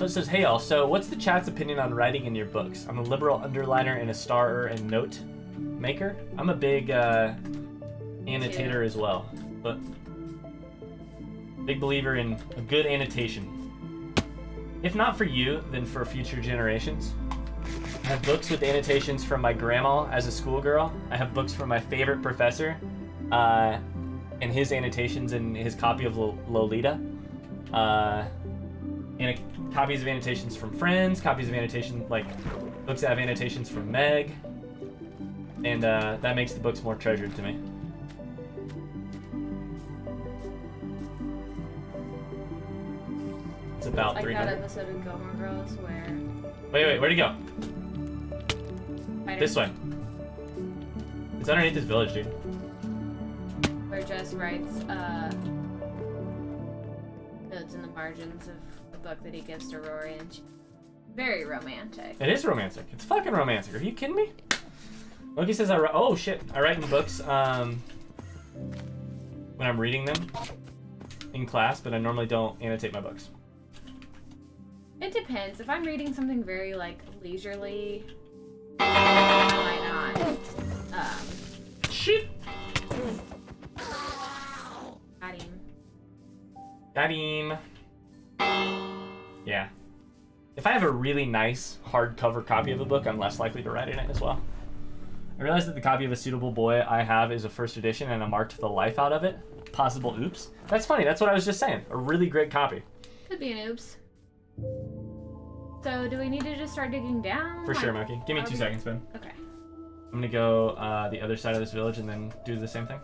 It says, hey all, so what's the chat's opinion on writing in your books? I'm a liberal underliner and a starrer and note maker. I'm a big annotator as well, but big believer in a good annotation. If not for you, then for future generations. I have books with annotations from my grandma as a schoolgirl. I have books from my favorite professor and his annotations in his copy of Lolita. And copies of annotations from friends, copies of annotations, like books that have annotations from Meg. And that makes the books more treasured to me. It's about like 300. That episode of Gilmore Girls where... Wait, where'd he go? This way. It's underneath this village, dude. Where Jess writes notes in the margins of the book that he gives to Rory, and she's very romantic. It is romantic. It's fucking romantic. Are you kidding me? Loki says, oh shit, I write in books when I'm reading them in class, but I normally don't annotate my books. It depends. If I'm reading something very, like, leisurely, why not? Shit! Got him. Got him. Yeah. If I have a really nice hardcover copy of a book, I'm less likely to write in it as well. I realized that the copy of A Suitable Boy I have is a first edition, and I marked the life out of it. Possible oops. That's funny. That's what I was just saying. A really great copy. Could be an oops. So do we need to just start digging down? For sure, Moki. Give me 2 seconds, Ben. Okay. I'm going to go the other side of this village and then do the same thing.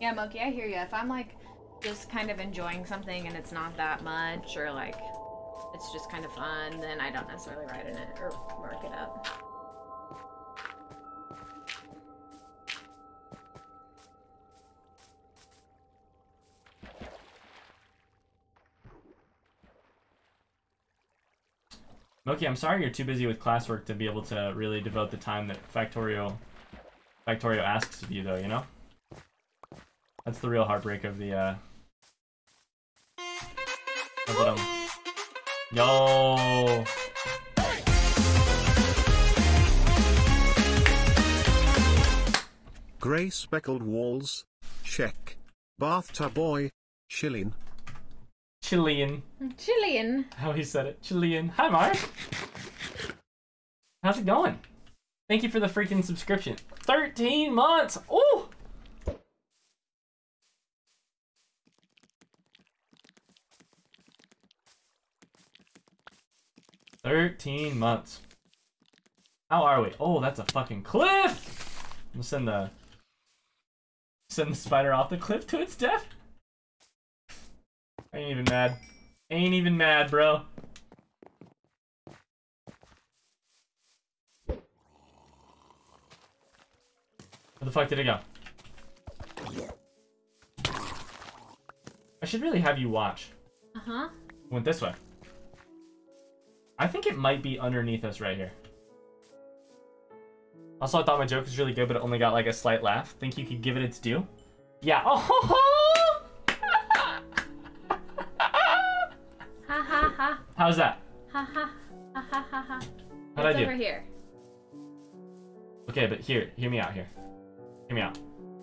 Yeah, Moki, I hear you. If I'm, like, just kind of enjoying something and it's not that much, or, like, it's just kind of fun, then I don't necessarily write in it or mark it up. Moki, I'm sorry you're too busy with classwork to be able to really devote the time that Factorio asks of you, though, you know? That's the real heartbreak of the, Yo! Grey speckled walls. Check. Bathtub boy. Chilean. Chilean. Chilean. How he said it. Chilean. Hi, Mark. How's it going? Thank you for the freaking subscription. 13 months. Ooh. $13 months. How are we? Oh, that's a fucking cliff! I'm gonna send the spider off the cliff to its death. I ain't even mad. Ain't even mad, bro. Where the fuck did it go? I should really have you watch. Uh-huh. Went this way. I think it might be underneath us right here. Also, I thought my joke was really good, but it only got like a slight laugh. Think you could give it its due? Yeah. Oh, ho, ho! Ha ha ha. How's that? Ha ha ha ha ha ha. How'd I do? Over here. Okay, but here, hear me out here. Hear me out.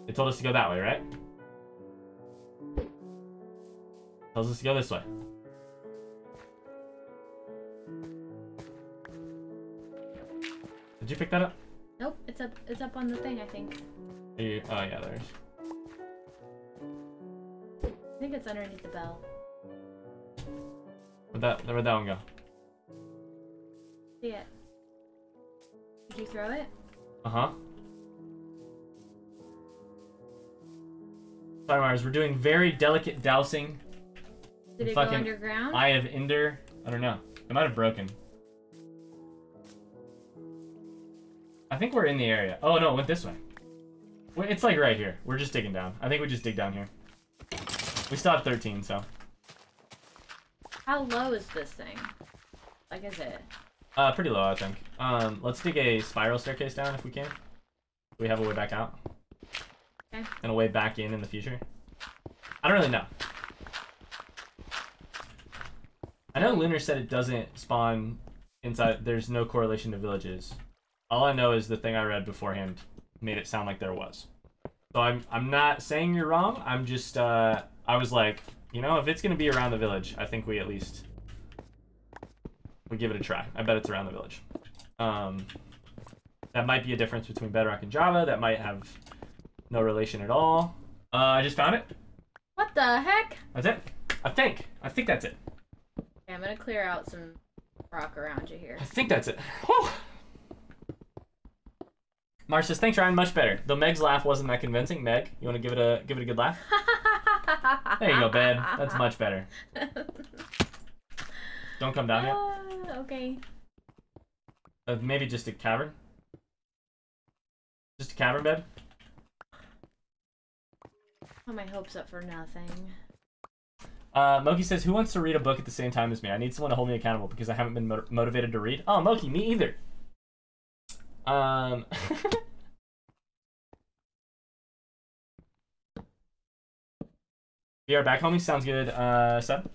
They told us to go that way, right? Tells us to go this way. Did you pick that up? Nope, it's up on the thing, I think. Here, oh yeah, there's. I think it's underneath the bell. Where'd that one go? See it. Did you throw it? Uh-huh. Sorry, Mars, we're doing very delicate dousing. Did it go underground? Eye of Ender. I don't know. It might have broken. I think we're in the area. Oh no, it went this way. It's like right here. We're just digging down. I think we just dig down here. We still have 13, so. How low is this thing? Like, is it? Pretty low, I think. Let's dig a spiral staircase down if we can. We have a way back out. Okay. And a way back in the future. I don't really know. Lunar said it doesn't spawn inside. There's no correlation to villages. All I know is the thing I read beforehand made it sound like there was. So I'm not saying you're wrong. I'm just I was like, you know, if it's gonna be around the village, I think we at least we give it a try. I bet it's around the village. That might be a difference between Bedrock and Java. That might have no relation at all. I just found it. What the heck? That's it. I think that's it. Okay, I'm gonna clear out some rock around you here. I think that's it. Whew. Marsh says, "Thanks, Ryan. Much better." Though Meg's laugh wasn't that convincing. Meg, you want to give it a good laugh? There you go, babe. That's much better. Don't come down yet. Okay. Maybe just a cavern. Just a cavern, babe. Oh, my hopes up for nothing. Moki says, "Who wants to read a book at the same time as me? I need someone to hold me accountable because I haven't been motivated to read." Oh, Moki, me either. We are back, homie. Sounds good. Seb,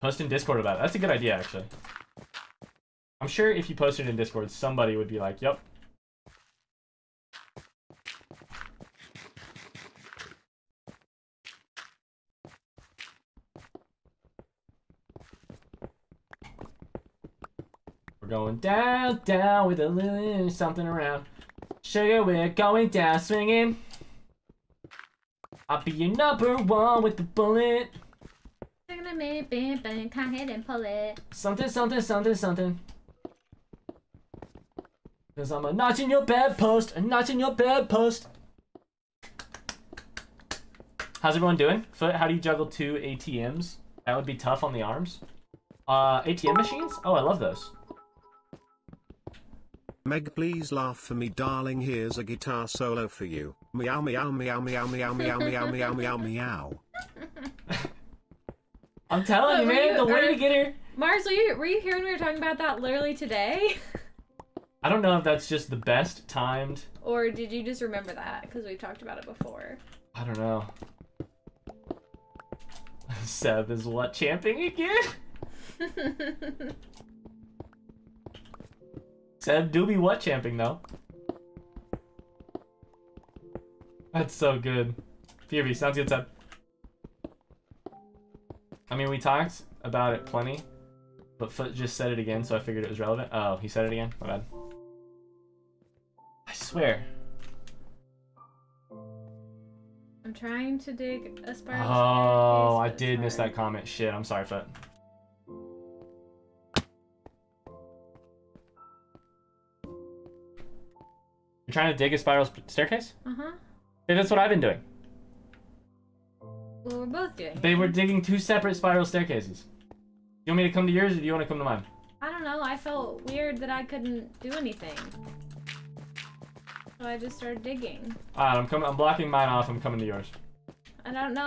post in Discord about it. That's a good idea, actually. I'm sure if you posted in Discord, somebody would be like, "Yep." Going down, down with a little something around. Sugar, we're going down swinging. I'll be your number one with the bullet. I'm gonna make bang bang, cock it and pull it. Something, something, something, something. Cause I'm a notch in your bedpost, a notch in your bedpost. How's everyone doing? Foot, how do you juggle 2 ATMs? That would be tough on the arms. ATM machines? Oh, I love those. Meg, please laugh for me, darling. Here's a guitar solo for you. Meow, meow, meow, meow, meow, meow, meow, meow, meow, meow. I'm telling you, man, the way to get her. Mars, were you here when we were talking about that literally today? I don't know if that's just the best timed. Or did you just remember that? Because we've talked about it before. I don't know. Seb is what champing again? Seb do be what champing though. That's so good. PRB, sounds good, Seb. I mean, we talked about it plenty, but Foot just said it again, so I figured it was relevant. Oh, he said it again? My bad. I swear. I'm trying to dig a spiral. Oh, I did miss that comment. Shit, I'm sorry, Foot. You're trying to dig a spiral staircase? Uh-huh. Hey, that's what I've been doing. Well, we're both doing. They were digging 2 separate spiral staircases. You want me to come to yours, or do you want to come to mine? I don't know. I felt weird that I couldn't do anything, so I just started digging. All right, I'm coming. I'm blocking mine off. I'm coming to yours. I don't. No.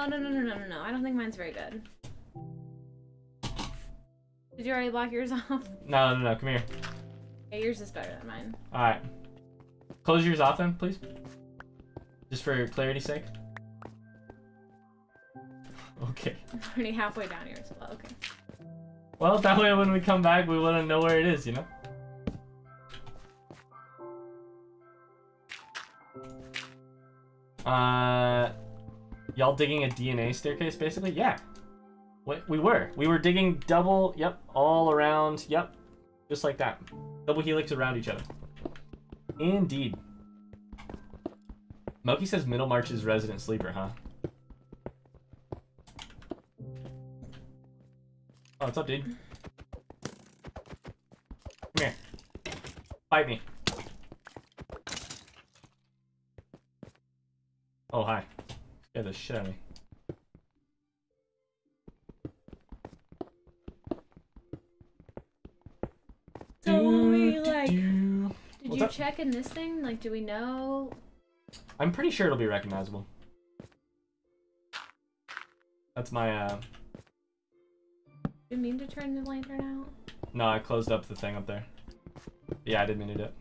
I don't think mine's very good. Did you already block yours off? No. Come here. Yeah, yours is better than mine. All right. Close yours off then, please. Just for clarity's sake. Okay. I'm already halfway down here, so okay. Well, that way when we come back, we want to know where it is, you know? Y'all digging a DNA staircase, basically? Yeah. What we were digging double, yep, all around, yep. Just like that. Double helix around each other. Indeed. Moki says Middlemarch's resident sleeper, huh? Oh, what's up, dude? Come here. Fight me. Oh, hi. Scared the shit out of me. So we like... Did you check in this thing? Like, do we know? I'm pretty sure it'll be recognizable. That's my, You mean to turn the lantern out? No, I closed up the thing up there. Yeah, I didn't mean to do it.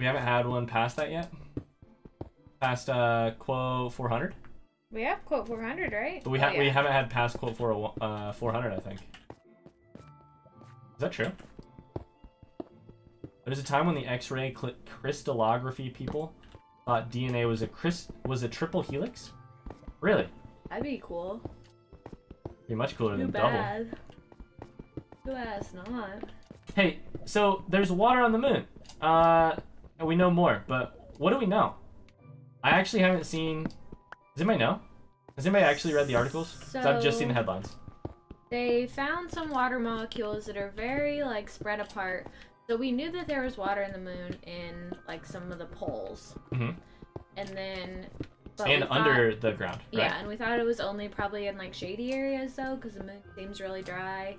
We haven't had one past that yet. Past, Quo 400? We have Colt 400, right? But we we haven't had past Colt 400, I think. Is that true? There was a time when the X-ray crystallography people thought DNA was a triple helix. Really? That'd be cool. Be much cooler than double. Too bad it's not. Hey, so there's water on the moon. And we know more, but what do we know? I actually haven't seen. Does anybody know? Has anybody actually read the articles? Because I've just seen the headlines. They found some water molecules that are very like spread apart. So we knew that there was water in the moon in like some of the poles. Mm-hmm. And then. And under the ground. Right? Yeah, and we thought it was only probably in like shady areas though, because the moon seems really dry,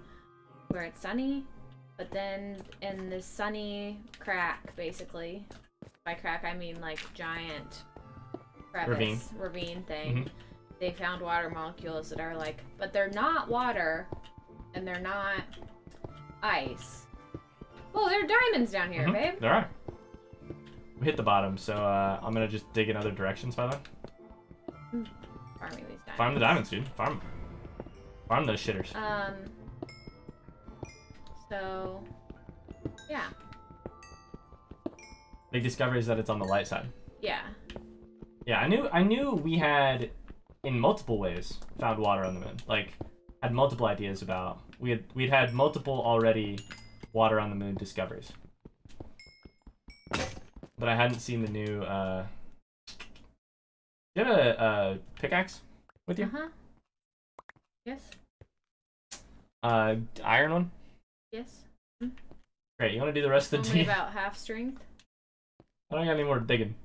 where it's sunny. But then in this sunny crack, basically, by crack I mean like giant crevice, ravine thing, they found water molecules that are like, but they're not water, and they're not ice. Well, there are diamonds down here, babe. There are. We hit the bottom, so I'm gonna just dig in other directions by then. Farming these diamonds. Farm the diamonds, dude. Farm those shitters. So, yeah. Big discovery is that it's on the light side. Yeah. Yeah, I knew we had, in multiple ways, found water on the moon. Like, had multiple ideas about. We'd had multiple already water on the moon discoveries. But I hadn't seen the new. You have a pickaxe with you? Yes. Iron one. Yes. Great, you want to do the rest of the day? About half strength. I don't got any more digging.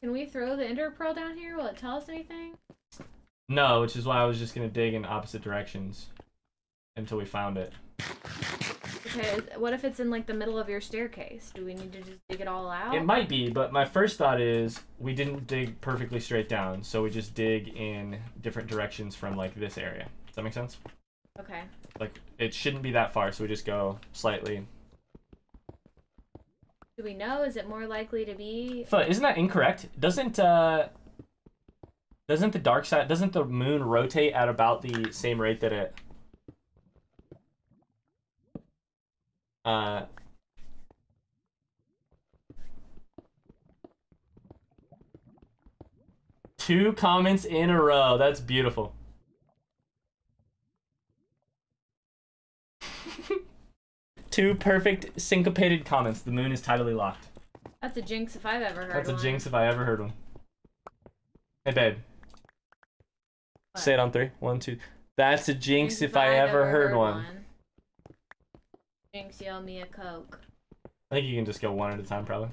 Can we throw the ender pearl down here? Will it tell us anything? No, which is why I was just going to dig in opposite directions until we found it. Okay, what if it's in like the middle of your staircase? Do we need to just dig it all out? It might be, but my first thought is we didn't dig perfectly straight down, so we just dig in different directions from like this area. Does that make sense? Okay. Like, it shouldn't be that far, so we just go slightly. Do we know? Is it more likely to be... But isn't that incorrect? Doesn't the dark side... Doesn't the moon rotate at about the same rate that it... Two comments in a row. That's beautiful. Two perfect syncopated comments. The moon is tidally locked. That's a jinx if I've ever heard one. That's a jinx if I ever heard one. Hey, babe. What? Say it on three. One, two. That's a jinx if I ever heard one. Jinx, you owe me a Coke. I think you can just go one at a time, probably.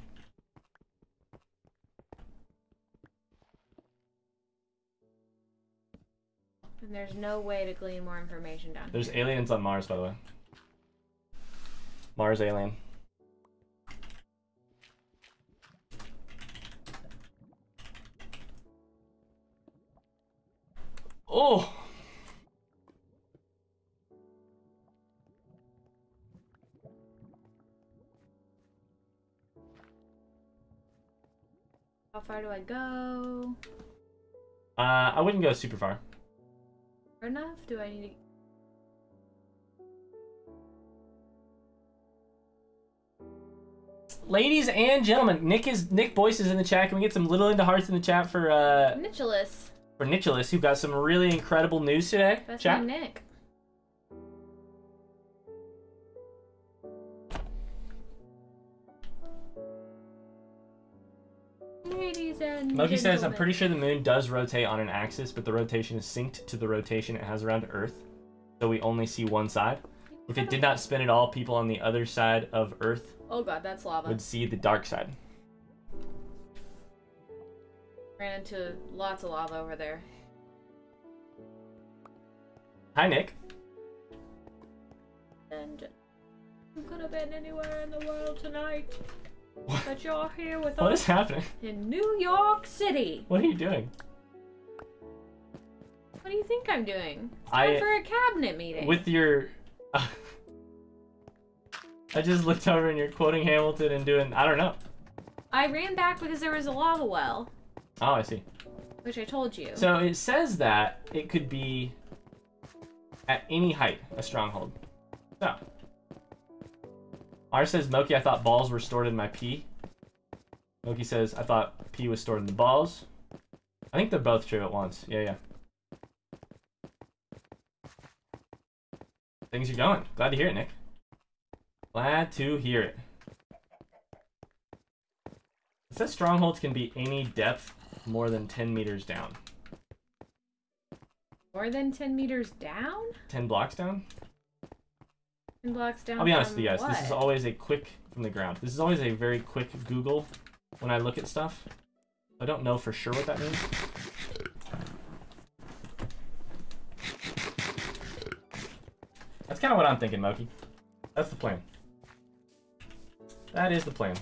And there's no way to glean more information down here. There's aliens on Mars, by the way. Mars alien. Oh! How far do I go? I wouldn't go super far. Far enough? Do I need to... Ladies and gentlemen, Nick Boyce is in the chat. Can we get some little into hearts in the chat for Nicholas? For Nicholas, who got some really incredible news today. That's chat. Nick. Ladies and Loki gentlemen. Says, I'm pretty sure the moon does rotate on an axis, but the rotation is synced to the rotation it has around Earth, so we only see one side. If it did not spin at all, people on the other side of Earth that's lava. Would see the dark side. Ran into lots of lava over there. Hi, Nick. And you could have been anywhere in the world tonight, what? But you're here with us. What is happening? In New York City. What are you doing? What do you think I'm doing? It's time for a cabinet meeting. With your... I just looked over and you're quoting Hamilton and doing, I don't know. I ran back because there was a lava well. Oh, I see. Which I told you. So it says that it could be at any height a stronghold. So R says, Moki, I thought balls were stored in my pee. Moki says, I thought pee was stored in the balls. I think they're both true at once. Yeah, yeah. Things are going. Glad to hear it, Nick. Glad to hear it. It says strongholds can be any depth more than 10 meters down. More than 10 meters down? 10 blocks down? 10 blocks down. I'll be honest with you guys, this is always a quick from the ground. This is always a very quick Google when I look at stuff. I don't know for sure what that means. That's kind of what I'm thinking, Moki. That's the plan. That is the plan.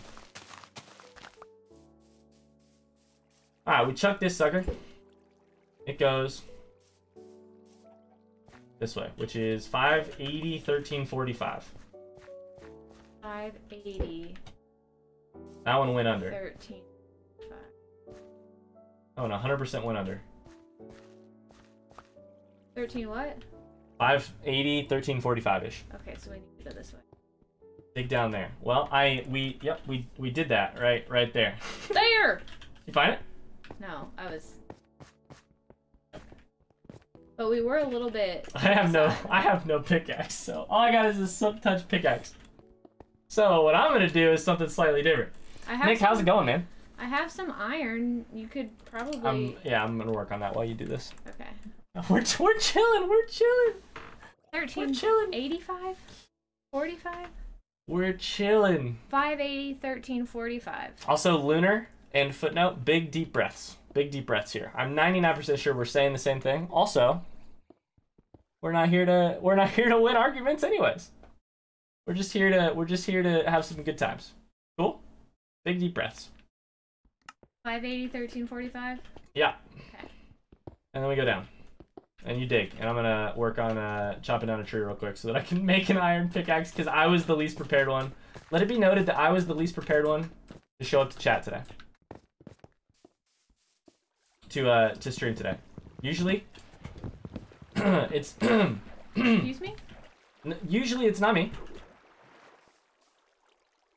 Alright, we chuck this sucker. It goes this way, which is 580, 1345. 580. That one went under. 13. Oh, no, 100% went under. 13 what? 580, 1345-ish. Okay, so we need to go this way. Dig down there. Well, we did that right there. There! You find it? No, I was... But we were a little bit... I have no pickaxe, so all I got is a silk-touch pickaxe. So what I'm going to do is something slightly different. Nick, how's it going, man? I have some iron. You could probably... I'm going to work on that while you do this. Okay. We're chilling. We're chilling. 13. We're chilling. 85? 45? We're chilling. 580, 1345. Also, lunar and footnote, big deep breaths. Big deep breaths here. I'm 99% sure we're saying the same thing. Also, we're not here to win arguments anyways. We're just here to have some good times. Cool? Big deep breaths. 580, 1345? Yeah. Okay. And then we go down. And you dig. And I'm going to work on chopping down a tree real quick so that I can make an iron pickaxe because I was the least prepared one. Let it be noted that I was the least prepared one to show up to chat today. To stream today. Usually, it's... Excuse me? Usually it's not me.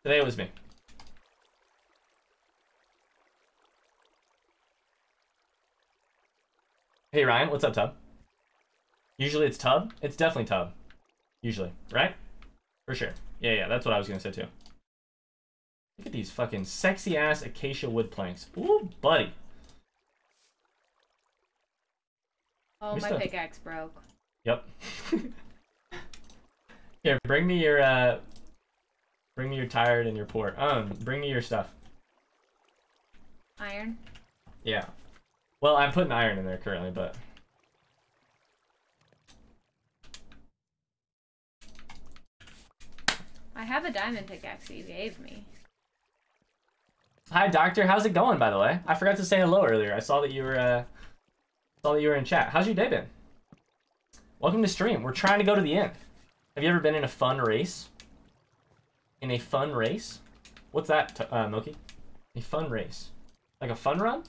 Today it was me. Hey Ryan, what's up, Tub? Usually it's Tub. It's definitely Tub. Usually, right? For sure. Yeah, yeah, that's what I was gonna say too. Look at these fucking sexy ass acacia wood planks. Ooh, buddy. Oh, my pickaxe broke. Yep. Here, bring me your tired and your poor. Bring me your stuff. Iron. Yeah. Well, I'm putting iron in there currently, but... I have a diamond pickaxe that you gave me. Hi, Doctor. How's it going, by the way? I forgot to say hello earlier. I saw that you were, in chat. How's your day been? Welcome to stream. We're trying to go to the end. Have you ever been in a fun race? In a fun race? What's that, Moki? A fun race. Like a fun run?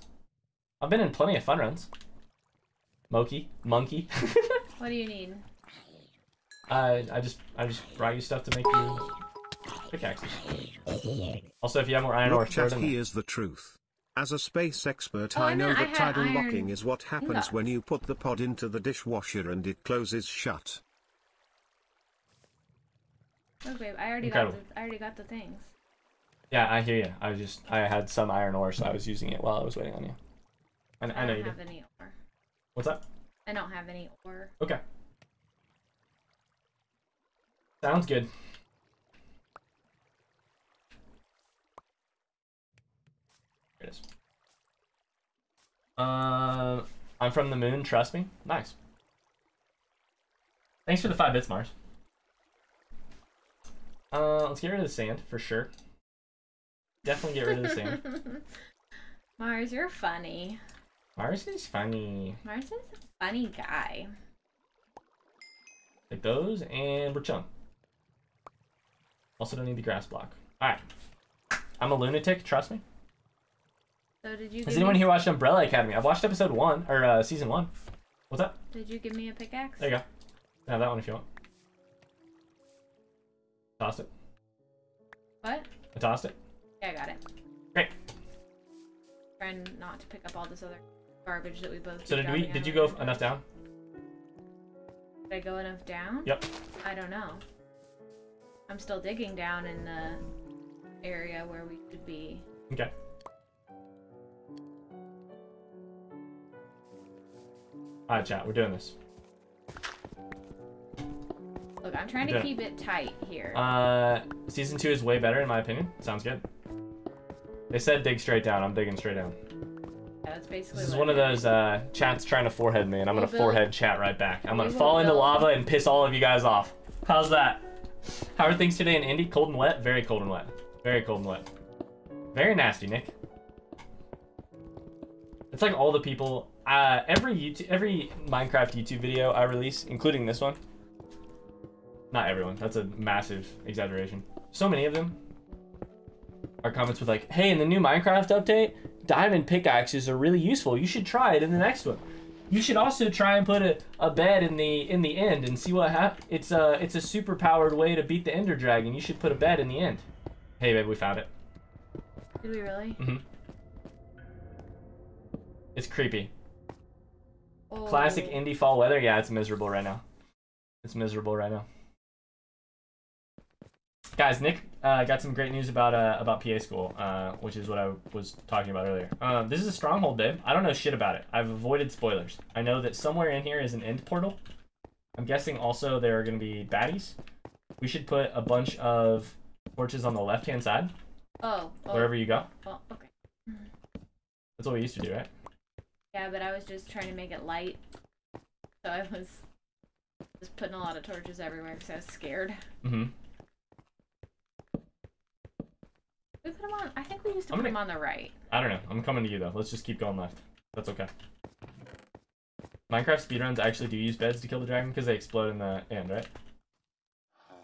I've been in plenty of fun runs. Monkey. What do you need? I just brought you stuff to make you pickaxes. Also, if you have more iron ore, throw them. Here's the truth. As a space expert, I know that tidal locking is what happens when you put the pod into the dishwasher and it closes shut. Look, babe, I already got the things. Yeah, I hear you. I had some iron ore, so I was using it while I was waiting on you. I know you don't have any ore. What's up? I don't have any ore. Okay. Sounds good. Here it is. I'm from the moon, trust me. Nice. Thanks for the 5 bits, Mars. Let's get rid of the sand, for sure. Definitely get rid of the sand. Mars, you're funny. Mars is funny. Mars is a funny guy. Like those, and we're chilling. Also don't need the grass block. Alright. I'm a lunatic, trust me. So did you? Has anyone here watched Umbrella Academy? I've watched episode 1 or season 1. What's up? Did you give me a pickaxe? There you go. Have that one if you want. Toss it. What? I tossed it. Yeah, I got it. Great. Trying not to pick up all this other garbage that we both. So did we? Did you go enough down? Did I go enough down? Yep. I don't know. I'm still digging down in the area where we should be. Okay. All right, chat. We're doing this. Look, I'm trying to keep it tight here. Season 2 is way better in my opinion. Sounds good. They said dig straight down. I'm digging straight down. Yeah, that's basically. This is one of those chats trying to forehead me, and I'm gonna forehead chat right back. I'm gonna fall into lava and piss all of you guys off. How's that? How are things today in Indy? Cold and wet. Very cold and wet. Very cold and wet. Very nasty, Nick. It's like all the people. Every Minecraft YouTube video I release, including this one. Not everyone. That's a massive exaggeration. So many of them are comments with like, "Hey, in the new Minecraft update, diamond pickaxes are really useful. You should try it in the next one. You should also try and put a bed in the end and see what happens. It's a super powered way to beat the Ender Dragon. You should put a bed in the end." Hey, babe, we found it. Did we really? Mm-hmm. It's creepy. Oh. Classic Indy fall weather. Yeah, it's miserable right now. It's miserable right now. Guys, Nick got some great news about PA school, which is what I was talking about earlier. This is a stronghold, babe. I don't know shit about it. I've avoided spoilers. I know that somewhere in here is an end portal. I'm guessing also there are going to be baddies. We should put a bunch of torches on the left-hand side. Oh. Wherever you go. Oh, okay. That's what we used to do, right? Yeah, but I was just trying to make it light. So I was just putting a lot of torches everywhere because I was scared. Mm-hmm. We put them on. I think we used to put them on the right. I don't know. I'm coming to you though. Let's just keep going left. That's okay. Minecraft speedruns actually do use beds to kill the dragon because they explode in the end,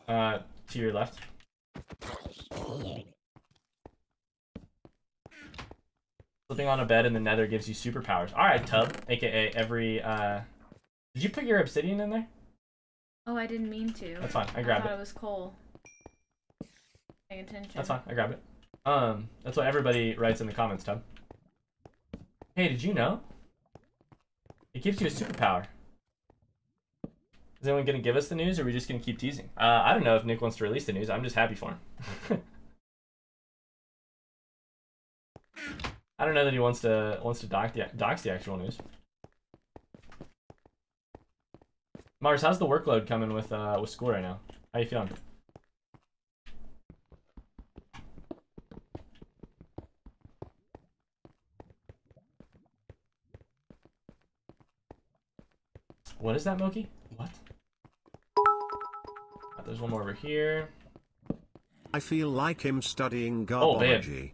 right? To your left. Slipping on a bed in the nether gives you superpowers. All right, Tub, aka every. Did you put your obsidian in there? Oh, I didn't mean to. That's fine. I grabbed it. I thought it was coal. Paying attention. That's fine. I grabbed it. That's what everybody writes in the comments, Tub. Hey, did you know? It gives you a superpower. Is anyone going to give us the news, or are we just going to keep teasing? I don't know if Nick wants to release the news. I'm just happy for him. I don't know that he wants to dox the actual news. Mars, how's the workload coming with school right now? How you feeling? What is that, Moki? What? Oh, there's one more over here. I feel like I'm studying garbology. Oh,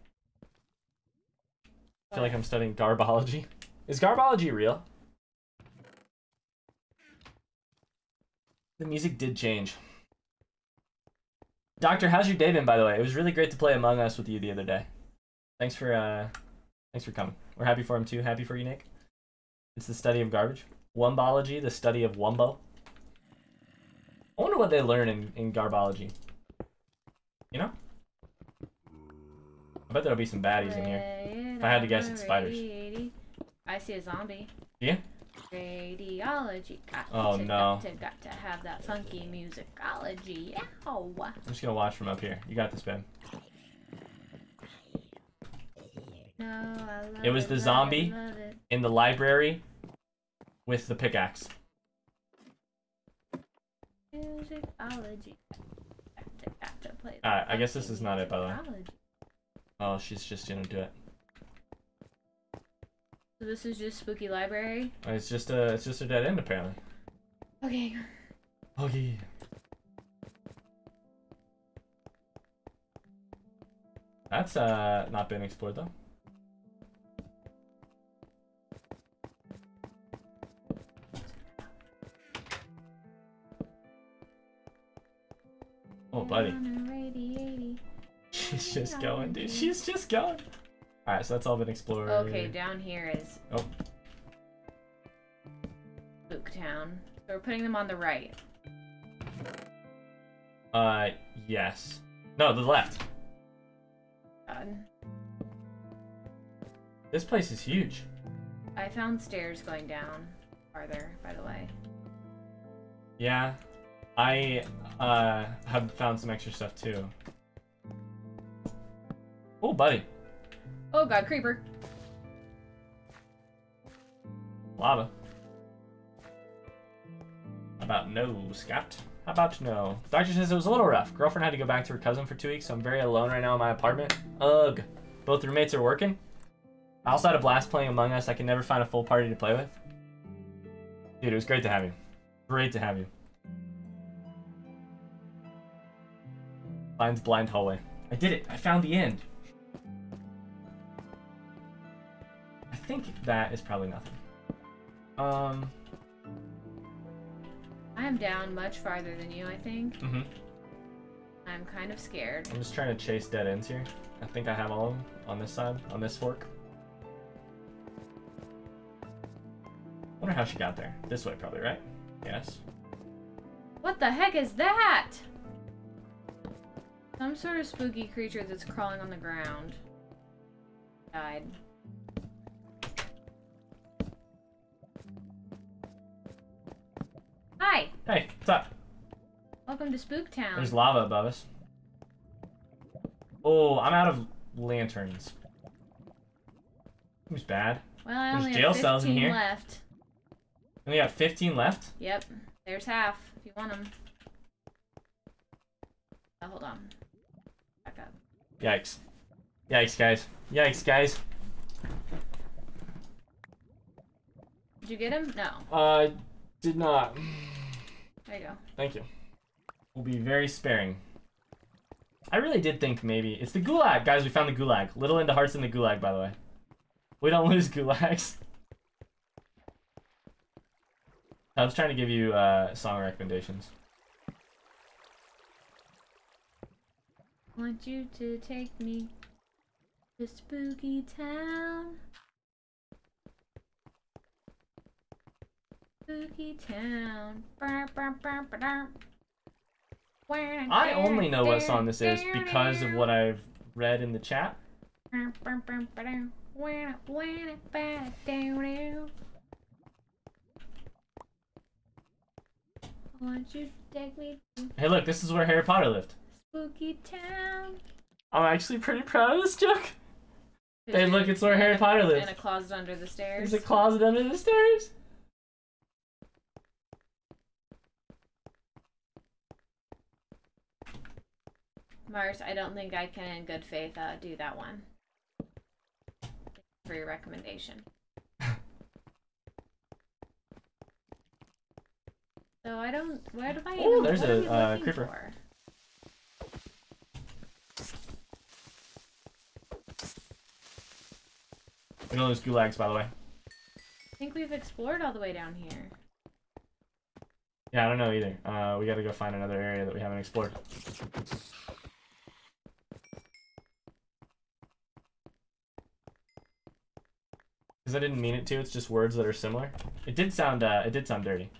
I feel like I'm studying garbology. Is garbology real? The music did change. Doctor, how's your day been, by the way? It was really great to play Among Us with you the other day. Thanks for coming. We're happy for him too. Happy for you, Nick. It's the study of garbage. Wumbology, the study of Wumbo. I wonder what they learn in garbology. You know? I bet there'll be some baddies in here. If I had to guess, it's spiders. I see a zombie. Yeah? Radiology. Oh no. Got to have that funky musicology. Ow. I'm just gonna watch from up here. You got this, babe. No, I love it. It was the zombie in the library. With the pickaxe. Musicology. Got to play. Alright, I guess this is not it, by the way. Oh, she's just gonna do it. So this is just spooky library? It's just a dead end, apparently. Okay. Okay. That's not been explored though. Oh, buddy. She's just going, dude. She's just going. All right, Alright, so that's all been explored. Okay, down here is... Oh. Spooktown. So we're putting them on the right. Yes. No, the left. God. This place is huge. I found stairs going down farther, by the way. Yeah. I, have found some extra stuff, too. Oh, buddy. Oh, God, creeper. Lava. How about no, Scott? How about no? Doctor says it was a little rough. Girlfriend had to go back to her cousin for 2 weeks, so I'm very alone right now in my apartment. Ugh. Both roommates are working. I also had a blast playing Among Us. I can never find a full party to play with. Dude, it was great to have you. Great to have you. Finds blind hallway. I did it. I found the end. I think that is probably nothing. I am down much farther than you, I think. Mm-hmm. I'm kind of scared. I'm just trying to chase dead ends here. I think I have all of them on this side, on this fork. I wonder how she got there. This way, probably, right? Yes. What the heck is that? Some sort of spooky creature that's crawling on the ground. Died. Hi! Hey, what's up? Welcome to Spooktown. There's lava above us. Oh, I'm out of lanterns. Seems bad. Well, I only have 15 left. And we got 15 left? Yep. There's half, if you want them. Oh, hold on. Back up. Yikes. Yikes, guys. Yikes, guys. Did you get him? No. Did not. There you go. Thank you. We'll be very sparing. I really did think maybe... It's the gulag! Guys, we found the gulag. Little into hearts in the gulag, by the way. We don't lose gulags. I was trying to give you song recommendations. I want you to take me to Spooky Town. Spooky Town. I only know what song this is because of what I've read in the chat. Hey, look, this is where Harry Potter lived. Spooky Town. I'm actually pretty proud of this joke. Hey, look, it's where Harry Potter lives. And a closet under the stairs. There's a closet under the stairs. Mars, I don't think I can, in good faith, do that one. For your recommendation. So I don't. Why do I? Oh, there's a creeper. For? We don't lose gulags, by the way. I think we've explored all the way down here. Yeah, I don't know either. We got to go find another area that we haven't explored. Because I didn't mean it to. It's just words that are similar. It did sound dirty.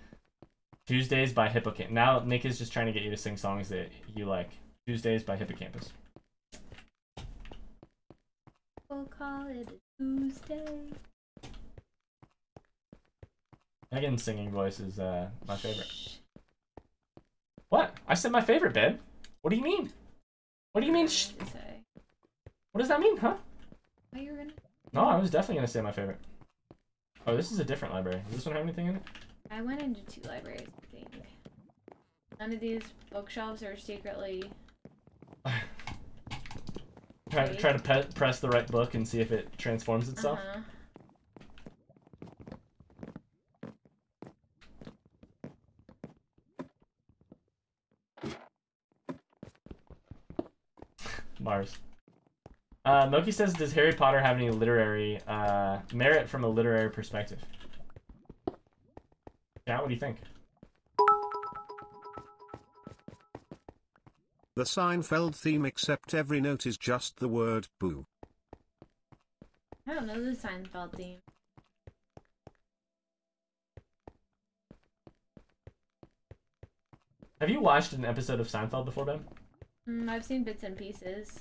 Tuesdays by Hippocampus. Now Nick is just trying to get you to sing songs that you like. Tuesdays by Hippocampus. We'll call it a Tuesday. Megan's singing voice is my favorite. Shh. What? I said my favorite, babe. What do you mean? What do you mean? Shh? What does that mean, huh? Oh, you were gonna... No, I was definitely gonna say my favorite. Oh, this is a different library. Does this one have anything in it? I went into 2 libraries, I think. None of these bookshelves are secretly... try to press the right book and see if it transforms itself? Uh-huh. Mars. Moki says, does Harry Potter have any literary merit from a literary perspective? Chat, what do you think? The Seinfeld theme, except every note is just the word boo. I don't know the Seinfeld theme. Have you watched an episode of Seinfeld before, Ben? I've seen bits and pieces.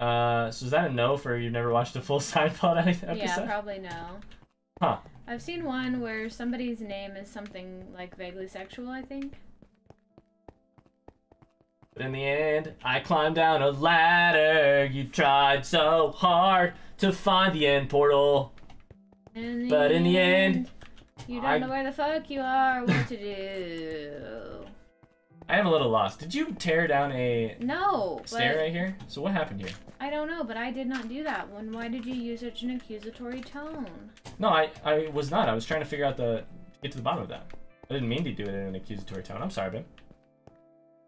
So is that a no for you've never watched a full Seinfeld episode? Yeah, probably no. Huh. I've seen one where somebody's name is something, like, vaguely sexual, I think. But in the end, I climbed down a ladder. You tried so hard to find the end portal. But in the end... You don't know where the fuck you are or what to do. I am a little lost. Did you tear down a... No. Stair right here? So what happened here? I don't know, but I did not do that one. Why did you use such an accusatory tone? No, I was not. I was trying to figure out the... Get to the bottom of that. I didn't mean to do it in an accusatory tone. I'm sorry, Ben.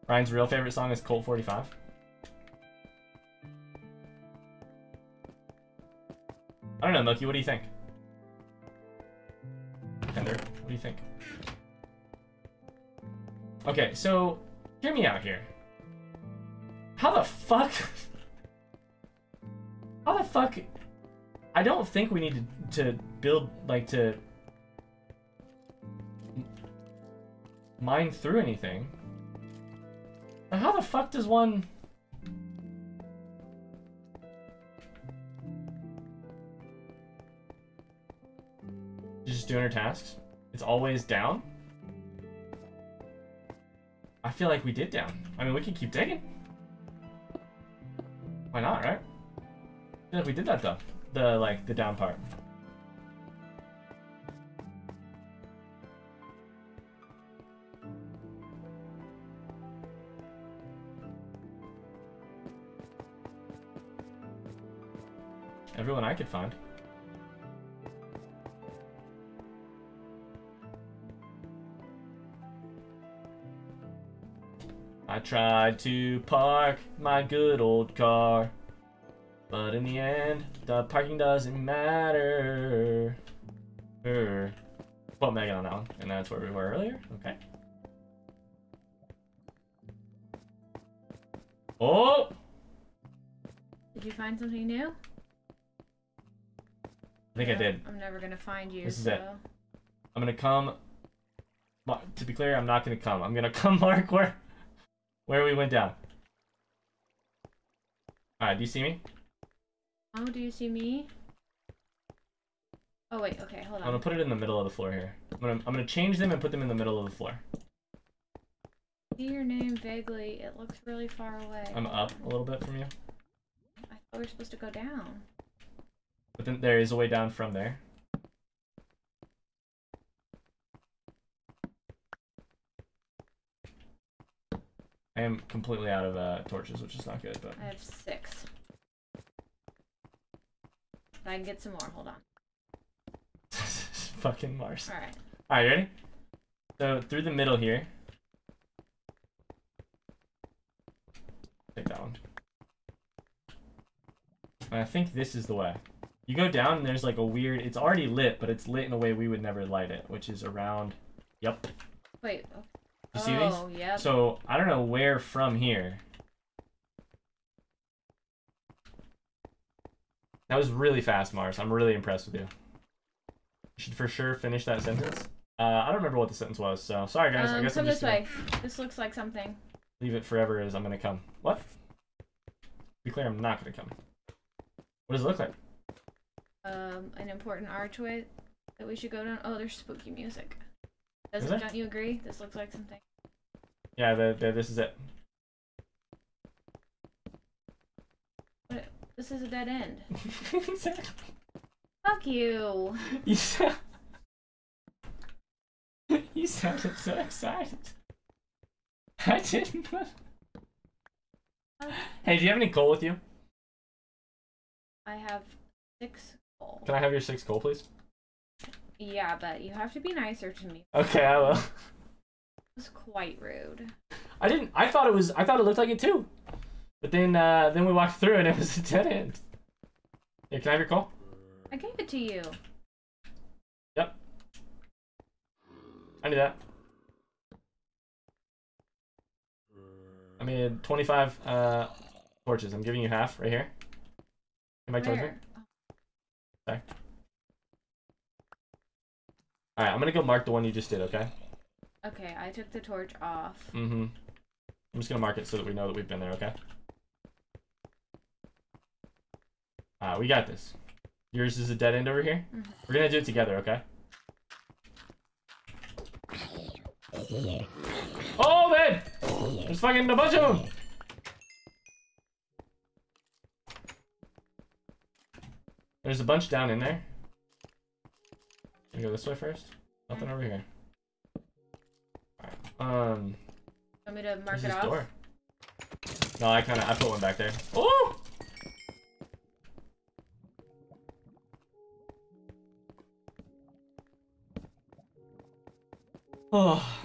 Ryan's real favorite song is Colt 45. I don't know, Milky. What do you think? Tender, what do you think? Okay, so hear me out here. How the fuck? I don't think we need to build, like, to mine through anything. But how the fuck does one? She's just doing her tasks. It's always down. I feel like we did down. I mean, we can keep digging. Why not, right? I feel like we did that though. The down part. Everyone I could find. I tried to park my good old car, but in the end, the parking doesn't matter. Put Megan on that one, and that's where we were earlier. Okay. Oh! Did you find something new? I think I did. I'm never gonna find you. This is it. I'm gonna come. To be clear, I'm not gonna come. I'm gonna come mark where we went down. Alright, do you see me? Oh, do you see me? Oh wait, okay, hold on. I'm gonna put it in the middle of the floor here. I'm gonna change them and put them in the middle of the floor. See your name vaguely. It looks really far away. I'm up a little bit from you. I thought we were supposed to go down. But then there is a way down from there. I am completely out of torches, which is not good, but... I have 6. I can get some more, hold on. Fucking Mars. Alright. Alright, you ready? So, through the middle here. Take that one. And I think this is the way. You go down and there's like a weird... It's already lit, but it's lit in a way we would never light it, which is around... Yep. Wait, okay. You see these? Oh, yeah. So, I don't know where from here. That was really fast, Mars. I'm really impressed with you. You should for sure finish that sentence. I don't remember what the sentence was, so sorry, guys. I guess come this way. This looks like something. Leave it forever as I'm going to come. What? To be clear, I'm not going to come. What does it look like? An important archway that we should go down. Oh, there's spooky music. Don't you agree? This looks like something. Yeah, this is it. But this is a dead end. Fuck you! You sounded so excited. I didn't. Hey, do you have any coal with you? I have 6 coal. Can I have your 6 coal, please? Yeah, but you have to be nicer to me. Okay, I will. It was quite rude. I thought it looked like it too. But then we walked through and it was a dead end. Here, can I have your call? I gave it to you. Yep. I knew that. I'm I made 25 torches. I'm giving you half right here. Come back towards me. Sorry. Alright, I'm gonna go mark the one you just did, okay? Okay, I took the torch off. Mm-hmm. I'm just gonna mark it so that we know that we've been there, okay? We got this. Yours is a dead end over here. Mm-hmm. We're gonna do it together, okay? Oh, man! There's fucking a bunch of them! There's a bunch down in there. Can we go this way first? Nothing over here. Alright, want me to mark it off? Door? No, I put one back there. Oh! Oh.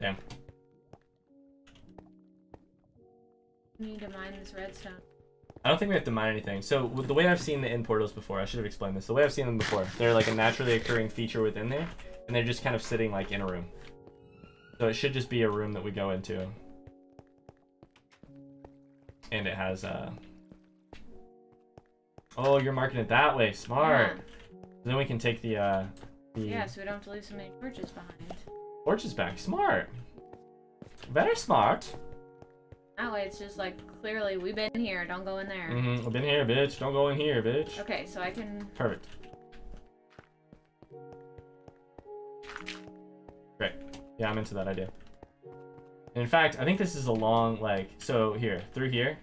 Damn. We need to mine this redstone. I don't think we have to mine anything. So the way I've seen the end portals before, I should have explained this. The way I've seen them before, they're like a naturally occurring feature within there, and they're just kind of sitting like in a room. So it should just be a room that we go into, and it has Oh, you're marking it that way. Smart. Yeah. Then we can take the, Yeah, so we don't have to leave so many torches behind. Torches back. Smart. Very smart. That way it's just like, clearly, we've been here. Don't go in there. Mm-hmm. We've been here, bitch. Don't go in here, bitch. Okay, so I can... Perfect. Great. Yeah, I'm into that idea. And in fact, I think this is a long, like... So, here. Through here.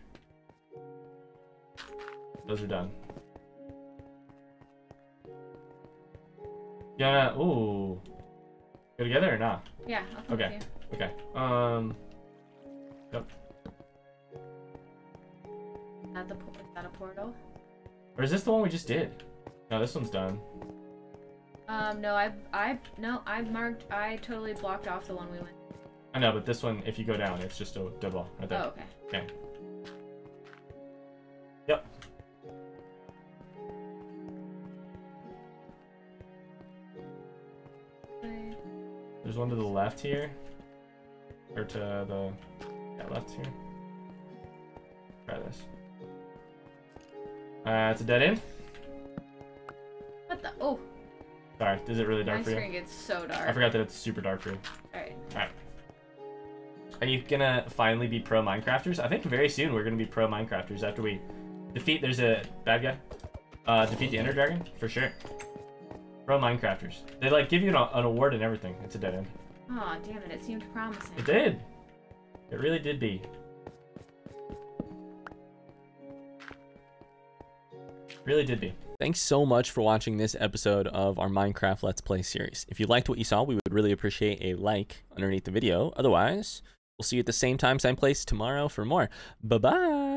Those are done. Yeah. Ooh. Go together or not? Nah? Yeah. I'll come okay. With you. Okay. Yep. Is that a portal? Or is this the one we just did? No, this one's done. No, I marked. I totally blocked off the one we went. I know, but this one, if you go down, it's just a dead ball right there. Oh, okay. Okay. Yep. There's one to the left here, or to the left here. Try this. It's a dead end. What the? Oh. Sorry. Is it really dark for you? My screen gets so dark. I forgot that it's super dark for you. All right. All right. Are you gonna finally be pro Minecrafters? I think very soon we're gonna be pro Minecrafters after we defeat. There's a bad guy. Defeat the Ender Dragon for sure. Pro Minecrafters. They like give you an award and everything. It's a dead end. Aw, damn it. It seemed promising. It did. It really did be. Really did be. Thanks so much for watching this episode of our Minecraft Let's Play series. If you liked what you saw, we would really appreciate a like underneath the video. Otherwise, we'll see you at the same time, same place tomorrow for more. Bye-bye.